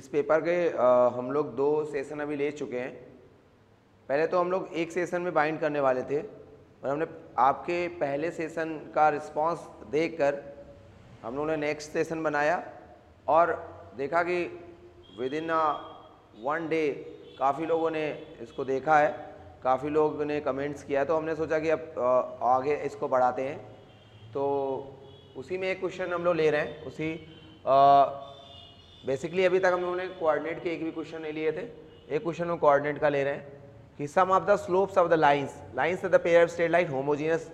इस पेपर के हम लोग 2 सेशन अभी ले चुके हैं। पहले तो हम लोग एक सेशन में बाइंड करने वाले थे और हमने आपके पहले सेशन का रिस्पांस देखकर हम लोगों ने नेक्स्ट सेशन बनाया और देखा कि विद इन वन डे काफ़ी लोगों ने इसको देखा है, काफ़ी लोगों ने कमेंट्स किया, तो हमने सोचा कि अब आगे इसको बढ़ाते हैं। तो उसी में एक क्वेश्चन हम लोग ले रहे हैं, उसी बेसिकली अभी तक हम लोगों ने कोऑर्डिनेट के एक भी क्वेश्चन नहीं लिए थे, एक क्वेश्चन हम कोऑर्डिनेट का ले रहे हैं कि sum of the slopes of the lines, lines of the pair of straight line, homogeneous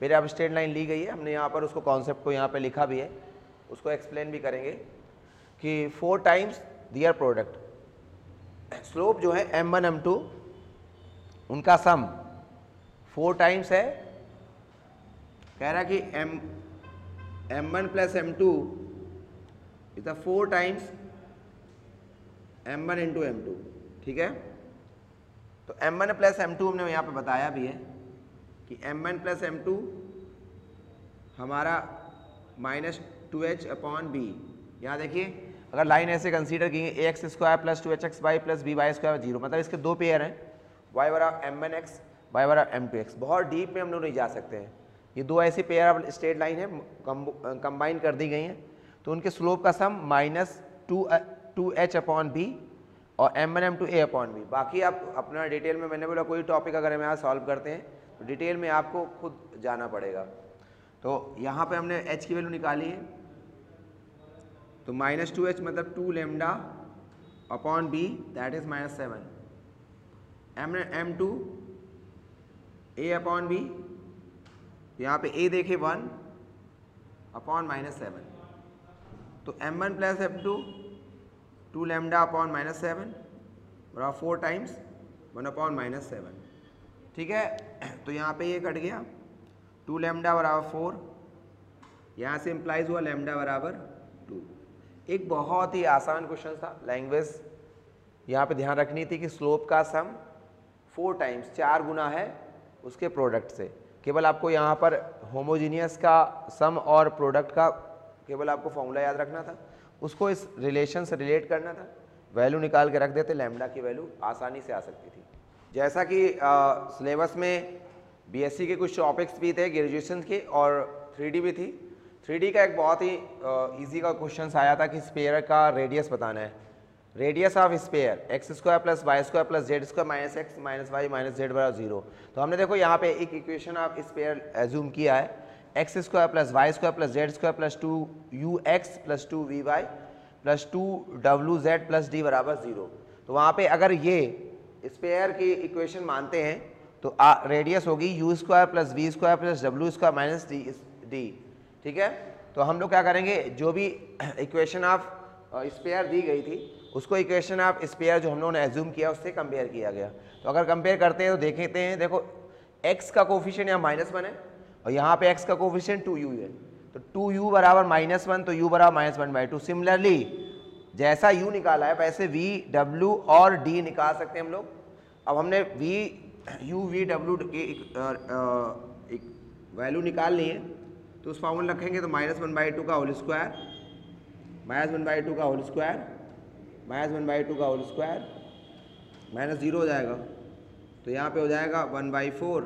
pair of straight line ली गई है। हमने यहाँ पर उसको कॉन्सेप्ट को यहाँ पर लिखा भी है, उसको एक्सप्लेन भी करेंगे कि 4 टाइम्स दियर प्रोडक्ट, स्लोप जो है m1 m2 उनका सम 4 टाइम्स है। कह रहा है कि m1 plus m2 is the 4 times m1 into m2, ठीक है। तो m1 प्लस m2 हमने यहाँ पे बताया भी है कि m1 प्लस m2 हमारा -2h अपॉन b। यहाँ देखिए, अगर लाइन ऐसे कंसीडर की है ax² plus 2hx Y plus by² 0, मतलब इसके 2 पेयर हैं, y बराबर m1x y बराबर m2x। बहुत डीप में हम लोग नहीं जा सकते हैं, ये 2 ऐसी पेयर ऑफ स्ट्रेट लाइन है कंबाइन कर दी गई हैं, तो उनके स्लोप का सम -2h अपॉन b और m1 m2 a upon b। बाकी आप अपना डिटेल में, मैंने बोला कोई टॉपिक अगर हम यहाँ सॉल्व करते हैं तो डिटेल में आपको खुद जाना पड़ेगा। तो यहाँ पे हमने h की वैल्यू निकाली है, तो -2h मतलब 2 lambda upon b that is -7, m2 a upon b, यहाँ पे a देखे 1 अपॉन -7, तो m1 plus m2 2 lambda upon -7 बराबर 4 टाइम्स 1 अपॉन -7, ठीक है। तो यहाँ पे ये कट गया, 2 लेमडा बराबर 4, यहाँ से इम्प्लाइज हुआ लेमडा बराबर 2। एक बहुत ही आसान क्वेश्चन था, लैंग्वेज यहाँ पे ध्यान रखनी थी कि स्लोप का सम 4 टाइम्स, 4 गुना है उसके प्रोडक्ट से। केवल आपको यहाँ पर होमोजीनियस का सम और प्रोडक्ट का केवल आपको फॉर्मूला याद रखना था, उसको इस रिलेशन से रिलेट करना था, वैल्यू निकाल के रख देते, लैम्डा की वैल्यू आसानी से आ सकती थी। जैसा कि सिलेबस में बीएससी के कुछ टॉपिक्स भी थे ग्रेजुएशन के, और 3D भी थी। 3D का एक बहुत ही ईजी का क्वेश्चन आया था कि स्पेयर का रेडियस बताना है, radius of sphere x² plus y² plus z² minus x minus Y minus Z बराबर 0। तो हमने देखो यहाँ पे एक इक्वेशन ऑफ स्पेयर एज्यूम किया है, x² plus y² plus z² plus 2ux plus 2vy plus 2wz plus d बराबर 0। तो वहाँ पे अगर ये स्पेयर की इक्वेशन मानते हैं तो रेडियस होगी u² plus v² plus w² minus d, ठीक है। तो हम लोग क्या करेंगे, जो भी इक्वेशन ऑफ स्पेयर दी गई थी उसको इक्वेशन ऑफ स्पेयर जो हम लोगों ने एज्यूम किया उससे कंपेयर किया गया। तो अगर कंपेयर करते हैं तो देखते हैं, देखो x का कोफिशिएंट यहाँ -1 है और यहाँ पे x का कोफिशिएंट 2u है, तो 2u बराबर -1, तो u बराबर -1/2। सिमिलरली जैसा u निकाला है वैसे v, w और d निकाल सकते हैं हम लोग। अब हमने v u v w की वैल्यू निकाल ली है, तो उस फॉर्मूला रखेंगे तो -1/2 का होल स्क्वायर -1/2 माइनस 0 हो जाएगा, तो यहाँ पे हो जाएगा 1/4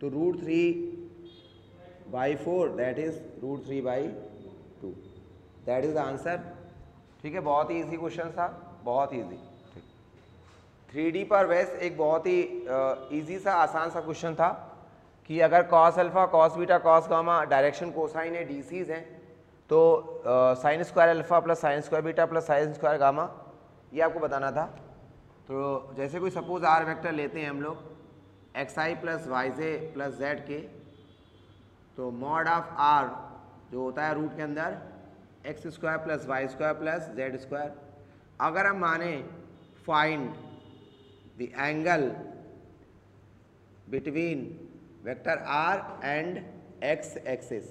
तो √3/4 that is √3/2 that is the answer, ठीक है। बहुत ही इजी क्वेश्चन था, बहुत ईजी। 3D पर वैसे एक बहुत ही ईजी सा आसान सा क्वेश्चन था कि अगर cos alpha cos beta cos gamma direction cosine है, डीसीज हैं, तो sine square alpha plus sine square beta plus sine square gamma, ये आपको बताना था। तो जैसे कोई सपोज आर वेक्टर लेते हैं हम लोग xi plus yj plus z k, तो मॉड ऑफ आर जो होता है रूट के अंदर x² plus y² plus z²। अगर हम माने find the angle between vector r and x axis,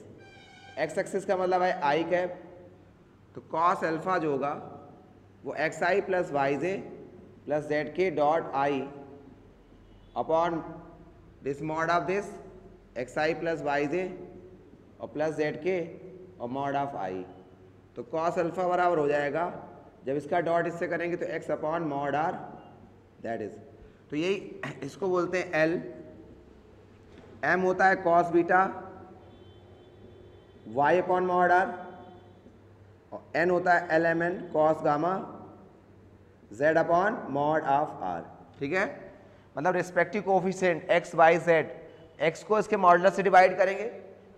x axis का मतलब है i कैप, तो cos अल्फा जो होगा वो xi plus yj plus zk dot i upon this mod of this xi plus yj और प्लस zk और mod of i। तो कॉस अल्फा बराबर हो जाएगा, जब इसका डॉट इससे करेंगे तो x upon mod r that is. तो यही इसको बोलते हैं एल। एम होता है cos beta y upon mod r, और एन होता है L M N cos gamma z upon mod of r. ठीक है, मतलब respective coefficient x y z, x को इसके मॉडुलस से डिवाइड करेंगे,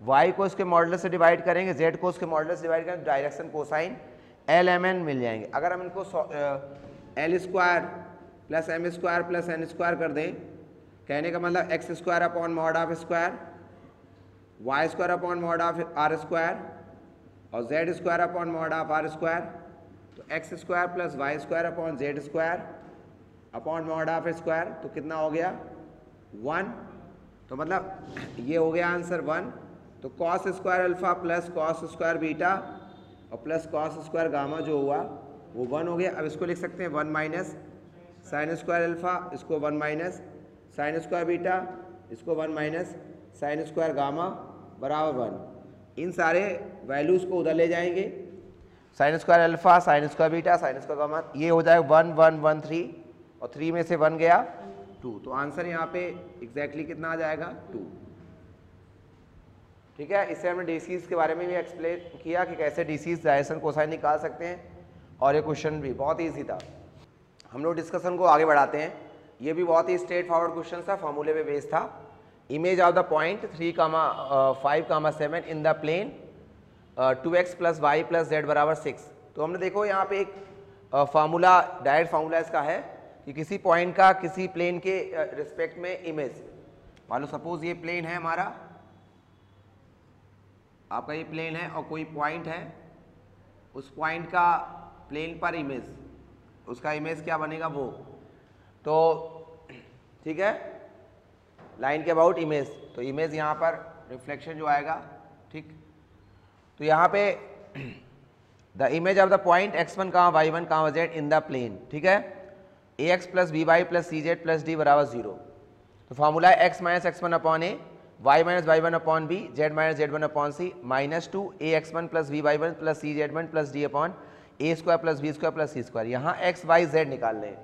वाई को इसके मॉडुलस से डिवाइड करेंगे, जेड को इसके मॉडुलस से डिवाइड करेंगे, direction cosine L M N मिल जाएंगे। अगर हम इनको L square plus M square plus N square कर दें, कहने का मतलब x square upon mod of square, y square upon mod of r square और z square upon mod of r square. तो x square plus Y square upon z square upon mod of square, तो कितना हो गया 1। तो मतलब ये हो गया आंसर 1। तो cos square alpha plus cos square beta और प्लस कॉस स्क्वायर गामा जो हुआ वो 1 हो गया। अब इसको लिख सकते हैं 1 माइनस साइन स्क्वायर अल्फा, इसको 1 माइनस साइन स्क्वायर बीटा, इसको 1 माइनस साइन स्क्वायर गामा बराबर 1। इन सारे वैल्यूज़ को उधर ले जाएंगे, sine square alpha, sine square beta, sine square gamma, ये हो जाएगा 1 1 1 3 और 3 में से 1 गया 2। तो आंसर यहाँ पे एग्जैक्टली कितना आ जाएगा 2। ठीक है, इससे हमने डीसीज़ के बारे में भी एक्सप्लेन किया कि कैसे डीसीज़ डायरेक्शन कोसाइन निकाल सकते हैं, और ये क्वेश्चन भी बहुत ईजी था। हम लोग डिस्कशन को आगे बढ़ाते हैं। ये भी बहुत ही स्ट्रेट फॉरवर्ड क्वेश्चन था, फार्मूले पे बेस्ड था। Image of the point 3, 5, 7 in the plane 2x + y + z = 6। तो हमने देखो यहाँ पे एक फार्मूला, डायरेक्ट फार्मूला इसका है कि किसी पॉइंट का किसी प्लेन के रिस्पेक्ट में इमेज, मान लो सपोज ये प्लेन है हमारा, आपका ये प्लेन है और कोई पॉइंट है, उस पॉइंट का प्लेन पर इमेज, उसका इमेज क्या बनेगा वो, तो ठीक है, लाइन के अबाउट इमेज। तो इमेज यहाँ पर रिफ्लेक्शन जो आएगा, ठीक। तो यहाँ पे the image of the point x1, y1, z in the plane, ठीक है, ax + by + cz + d = 0। तो फार्मूला है x - x1/a, y - y1/b, z - z1/c, -2ax1 + by1 + cz1 + d/a2 + b2 + c2। यहाँ एक्स वाई जेड निकाल लें,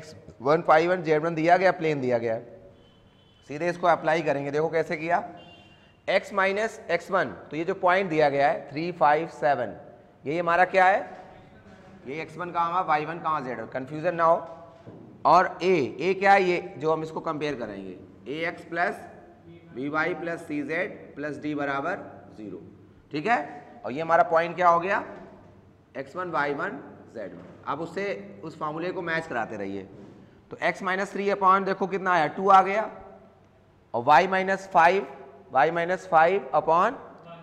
x1, y1, z1 दिया गया, plane दिया गया, सीधे इसको अप्लाई करेंगे। देखो कैसे किया, x - x1, तो ये जो पॉइंट दिया गया है 3, 5, 7, ये हमारा क्या है, ये x1, y1, z, कन्फ्यूजन ना हो। और a क्या है, ये जो हम इसको कंपेयर करेंगे, ax + by + cz + d = 0, ठीक है। और ये हमारा पॉइंट क्या हो गया, x1, y1, z1। अब उससे उस फार्मूले को मैच कराते रहिए। तो x - 3 अपॉन देखो कितना आया 2 आ गया, और y माइनस फाइव अपॉन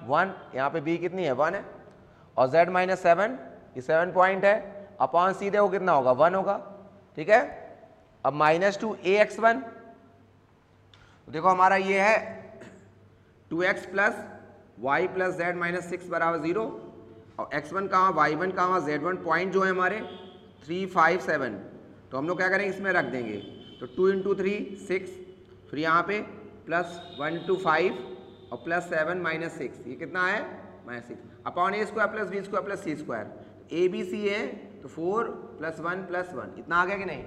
1, यहाँ पे b कितनी है 1 है, और z - 7 ये 7 पॉइंट है, अपॉन सीधे वो कितना होगा 1 होगा, ठीक है। अब -2ax1, देखो हमारा ये है 2x + y + z - 6 = 0, और x1, y1, z1 पॉइंट जो है हमारे 3, 5, 7, तो हम लोग क्या करेंगे इसमें रख देंगे। तो 2 × 3 6, फिर यहाँ पे +1 to 5 और +7 - 6, ये कितना है -6 upon a² + b² + c²। A B c है तो 4 + 1 + 1, इतना आ गया कि नहीं।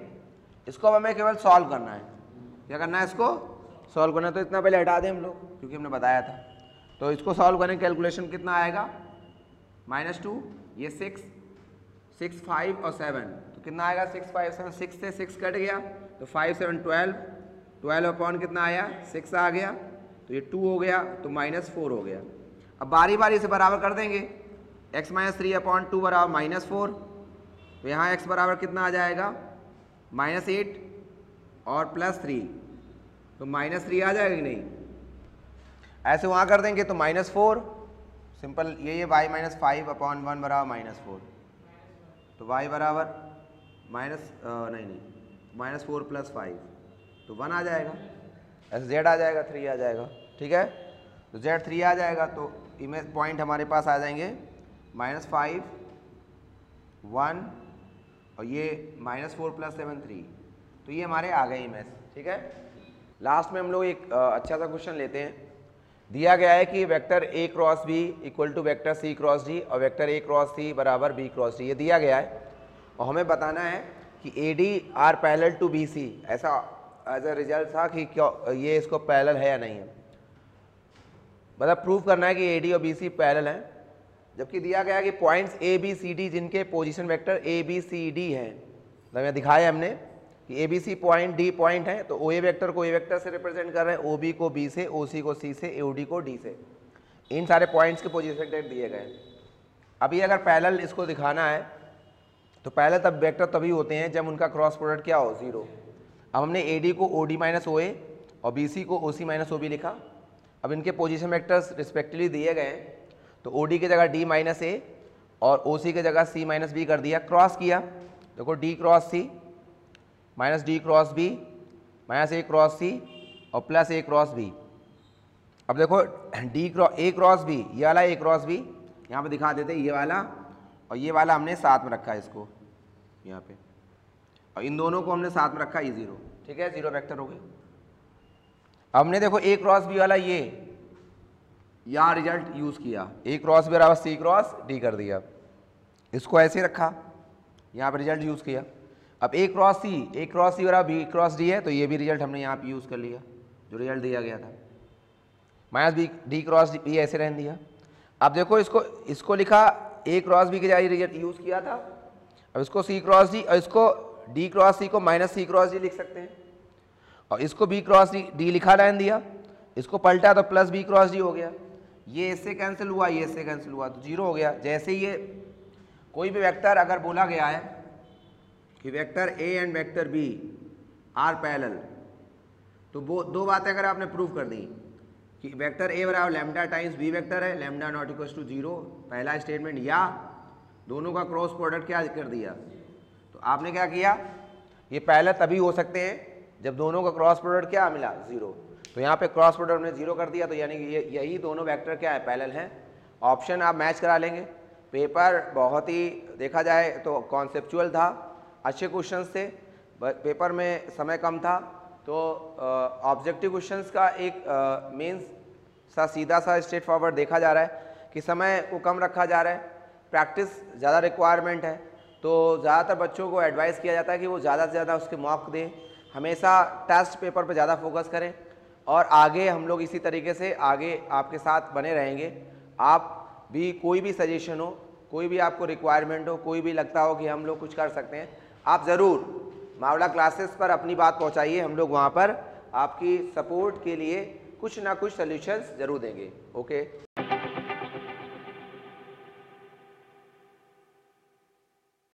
इसको हमें केवल सॉल्व करना है, क्या करना है, इसको सॉल्व करना है। तो इतना पहले हटा दें हम लोग, क्योंकि हमने बताया था। तो इसको सॉल्व करें, कैलकुलेशन कितना आएगा -2, ये 6, 6, 5 और 7, तो कितना आएगा 6, 5, 7, 6 से 6 कट गया तो 5, 7, 12, 12 अपॉन कितना आया 6 आ गया, तो ये 2 हो गया, तो -4 हो गया। अब बारी बारी से बराबर कर देंगे, x - 3 अपॉन 2 बराबर -4, तो यहाँ x बराबर कितना आ जाएगा -8 और +3, तो -3 आ जाएगा कि नहीं। ऐसे वहाँ कर देंगे तो -4 सिंपल, ये y - 5 अपॉन 1 बराबर -4, तो y बराबर -4 + 5, तो 1 आ जाएगा। ऐसे z आ जाएगा 3 आ जाएगा, ठीक है, तो z 3 आ जाएगा। तो इमेज पॉइंट हमारे पास आ जाएंगे -5, 1 और ये -4 + 7, 3, तो ये हमारे आ गए इमेज, ठीक है। लास्ट में हम लोग एक अच्छा सा क्वेश्चन लेते हैं। दिया गया है कि vector A cross B equal to vector C cross D और वेक्टर ए क्रॉस सी बराबर बी क्रॉस डी, ये दिया गया है। और हमें बताना है कि A D are parallel to B C, ऐसा एज अ रिजल्ट था कि क्या ये इसको पैरेलल है या नहीं है, मतलब प्रूव करना है कि ए डी और बी सी पैरेलल हैं। जबकि दिया गया है कि points A B C D जिनके position vector A B C D हैं, मतलब यहाँ दिखाया हमने कि A B C point D point है, तो ओ ए वेक्टर को ए वेक्टर से रिप्रेजेंट कर रहे हैं, ओ बी को बी से, ओ सी को सी से, ओ डी को डी से, इन सारे पॉइंट्स के पोजीशन वैक्टर दिए गए हैं। अभी अगर पैरेलल इसको दिखाना है तो पैरेलल तब वेक्टर तभी होते हैं जब उनका क्रॉस प्रोडक्ट क्या हो, जीरो। अब हमने ए डी को ओ डी माइनस ओ ए और बी सी को ओ सी माइनस ओ बी लिखा। अब इनके पोजीशन वैक्टर्स रिस्पेक्टिवली दिए गए हैं, तो ओ डी की जगह डी माइनस ए और ओ सी की जगह सी माइनस बी कर दिया, क्रॉस किया, देखो डी क्रॉस सी minus D cross B minus ए क्रॉस सी और प्लस ए क्रॉस बी। अब देखो डी क्रॉस ए क्रॉस बी, ये वाला ए क्रॉस बी यहाँ पे दिखा देते, ये वाला और ये वाला हमने साथ में रखा है इसको यहाँ पे, और इन दोनों को हमने साथ में रखा ये ज़ीरो, ठीक है, ज़ीरो वेक्टर हो गए। हमने देखो ए क्रॉस बी वाला ये यहाँ रिजल्ट यूज़ किया, ए क्रॉस बी बराबर सी क्रॉस डी कर दिया, इसको ऐसे रखा, यहाँ पर रिजल्ट यूज़ किया। अब ए क्रॉस सी बराबर बी क्रॉस डी है, तो ये भी रिजल्ट हमने यहाँ पे यूज़ कर लिया जो रिजल्ट दिया गया था, minus B D cross B ऐसे रहने दिया। अब देखो इसको इसको लिखा ए क्रॉस बी के जगह रिजल्ट यूज़ किया था, अब इसको सी क्रॉस डी और इसको डी क्रॉस सी को माइनस सी क्रॉस डी लिख सकते हैं, और इसको बी क्रॉस डी लिखा रहने दिया, इसको पलटा तो प्लस बी क्रॉस डी हो गया, ये इससे कैंसिल हुआ, ये इससे कैंसिल हुआ, तो जीरो हो गया। जैसे ये कोई भी वेक्टर अगर बोला गया है कि vector A and vector B are parallel, तो वो दो बातें अगर आपने प्रूव कर दी कि वेक्टर ए बराबर लैम्डा टाइम्स बी वेक्टर है, lambda not equal to zero पहला स्टेटमेंट, या दोनों का क्रॉस प्रोडक्ट क्या कर दिया, तो आपने क्या किया, ये पैरेलल तभी हो सकते हैं जब दोनों का क्रॉस प्रोडक्ट क्या मिला, जीरो। तो यहाँ पे क्रॉस प्रोडक्ट हमने जीरो कर दिया, तो यानी कि यही दोनों वेक्टर क्या है, पैरेलल हैं। ऑप्शन आप मैच करा लेंगे। पेपर बहुत ही देखा जाए तो कॉन्सेप्चुअल था, अच्छे क्वेश्चंस थे, पेपर में समय कम था, तो ऑब्जेक्टिव क्वेश्चंस का एक मेन सा सीधा सा स्ट्रेट फॉरवर्ड देखा जा रहा है कि समय को कम रखा जा रहा है, प्रैक्टिस ज़्यादा रिक्वायरमेंट है, तो ज़्यादातर बच्चों को एडवाइस किया जाता है कि वो ज़्यादा से ज़्यादा उसके मॉक दें, हमेशा टेस्ट पेपर पर ज़्यादा फोकस करें, और आगे हम लोग इसी तरीके से आगे आपके साथ बने रहेंगे। आप भी कोई भी सजेशन हो, कोई भी आपको रिक्वायरमेंट हो, कोई भी लगता हो कि हम लोग कुछ कर सकते हैं, आप ज़रूर मावला क्लासेस पर अपनी बात पहुंचाइए, हम लोग वहां पर आपकी सपोर्ट के लिए कुछ ना कुछ सॉल्यूशंस ज़रूर देंगे। ओके।